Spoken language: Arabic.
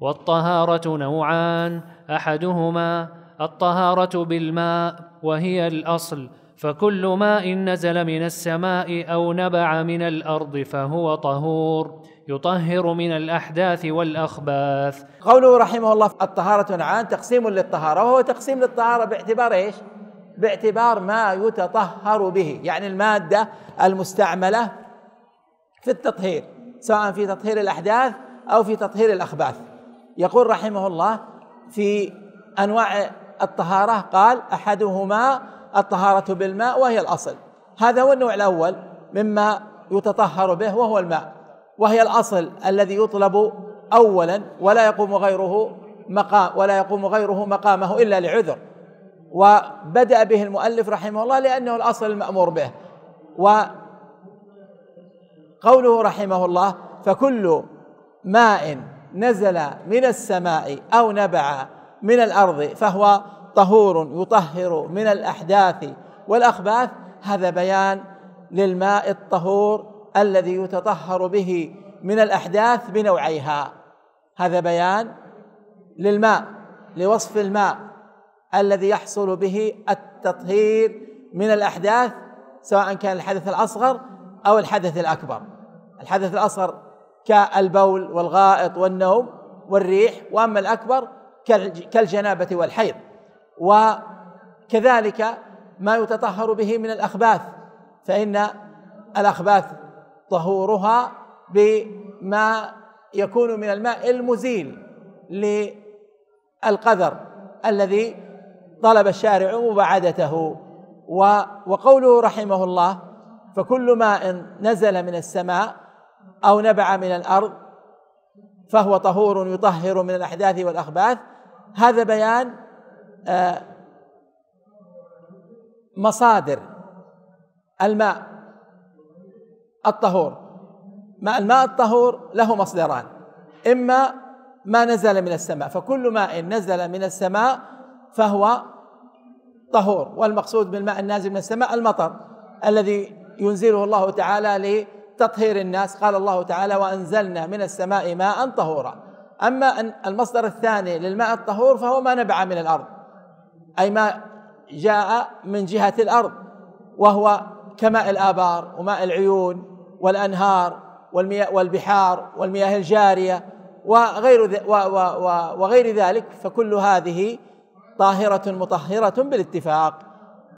والطهارة نوعان، أحدهما الطهارة بالماء وهي الأصل، فكل ماء نزل من السماء أو نبع من الأرض فهو طهور، يطهر من الأحداث والأخباث. قوله رحمه الله الطهارة نوعان تقسيم للطهارة، وهو تقسيم للطهارة باعتبار إيش؟ باعتبار ما يتطهر به، يعني المادة المستعملة في التطهير، سواء في تطهير الأحداث أو في تطهير الأخباث. يقول رحمه الله في أنواع الطهارة، قال أحدهما الطهارة بالماء وهي الأصل، هذا هو النوع الأول مما يتطهر به وهو الماء، وهي الأصل الذي يطلب أولا ولا يقوم غيره مقامه إلا لعذر، وبدأ به المؤلف رحمه الله لأنه الأصل المأمور به. وقوله رحمه الله فكل ماء نزل من السماء أو نبع من الأرض فهو طهور يطهر من الأحداث والأخباث، هذا بيان للماء الطهور الذي يتطهر به من الأحداث بنوعيها، هذا بيان للماء، لوصف الماء الذي يحصل به التطهير من الأحداث، سواء كان الحدث الأصغر أو الحدث الأكبر. الحدث الأصغر كالبول والغائط والنوم والريح، وأما الأكبر كالجنابة والحيض. وكذلك ما يتطهر به من الأخباث، فإن الأخباث طهورها بما يكون من الماء المزيل للقذر الذي طلب الشارع مباعدته. وقوله رحمه الله فكل ماء نزل من السماء أو نبع من الأرض فهو طهور يطهر من الأحداث والأخباث، هذا بيان مصادر الماء الطهور. الماء الطهور له مصدران، إما ما نزل من السماء، فكل ماء نزل من السماء فهو طهور، والمقصود بالماء النازل من السماء المطر الذي ينزله الله تعالى لتطهير الناس، قال الله تعالى وأنزلنا من السماء ماء طهورا. أما المصدر الثاني للماء الطهور فهو ما نبع من الأرض، أي ما جاء من جهة الأرض، وهو كماء الآبار وماء العيون والأنهار والبحار والمياه الجارية وغير ذلك، فكل هذه طاهرة مطهرة بالاتفاق.